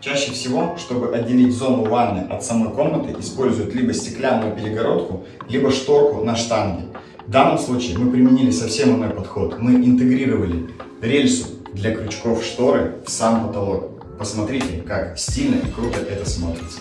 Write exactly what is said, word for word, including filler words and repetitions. Чаще всего, чтобы отделить зону ванны от самой комнаты, используют либо стеклянную перегородку, либо шторку на штанге. В данном случае мы применили совсем иной подход. Мы интегрировали рельсу для крючков шторы в сам потолок. Посмотрите, как стильно и круто это смотрится.